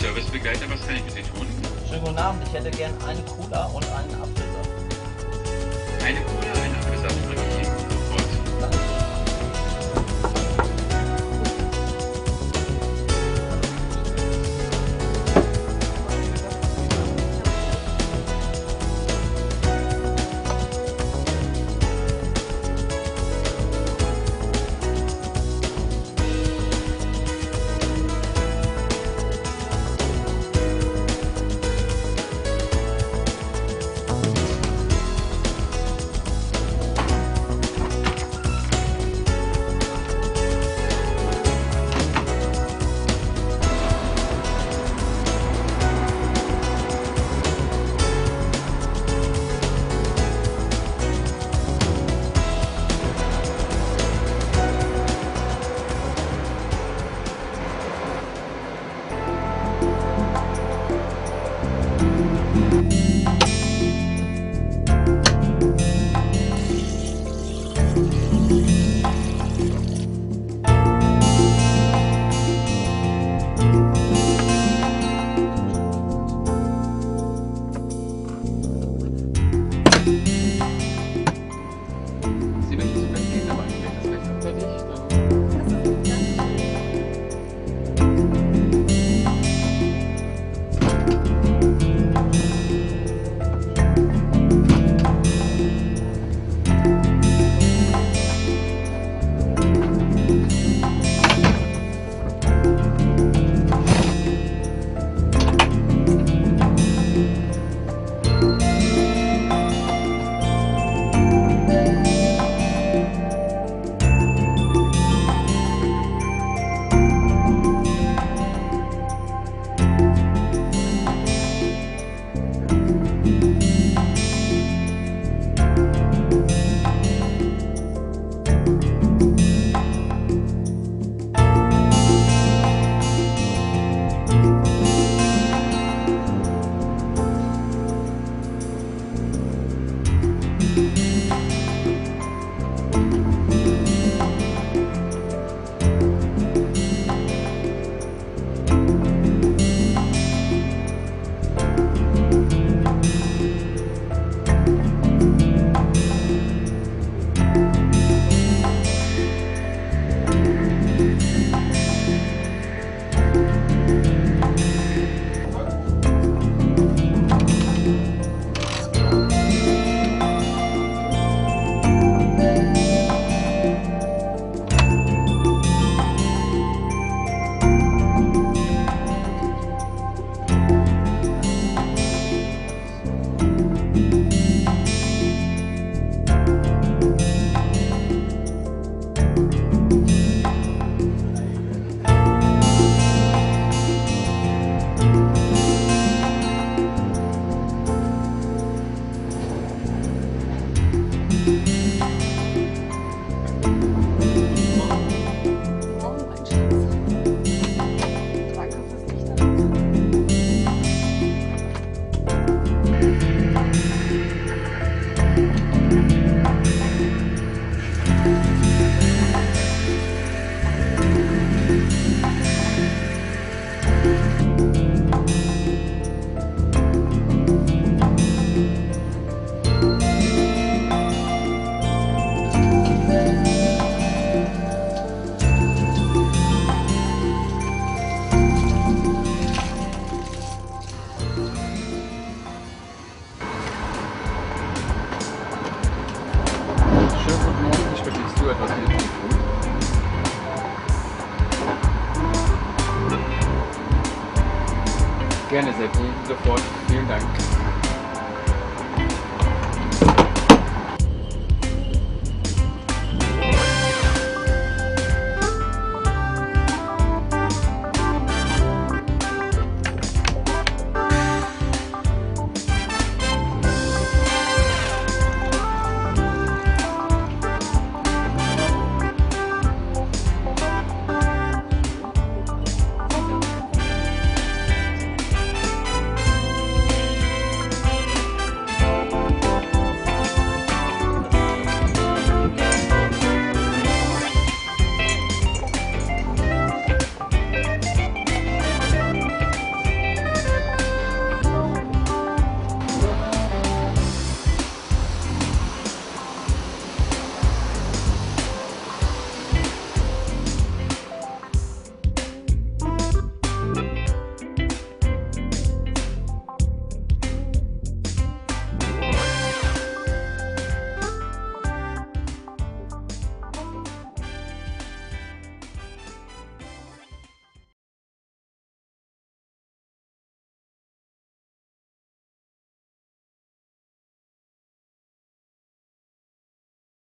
Service begleiter, was kann ich für Sie tun? Schönen guten Abend, ich hätte gern eine Cola und einen Apfelsaft. Eine Cola, einen Apfelsaft, bringe ich Ihnen sofort. Danke. Gerne, Seppi. Sofort. Vielen Dank.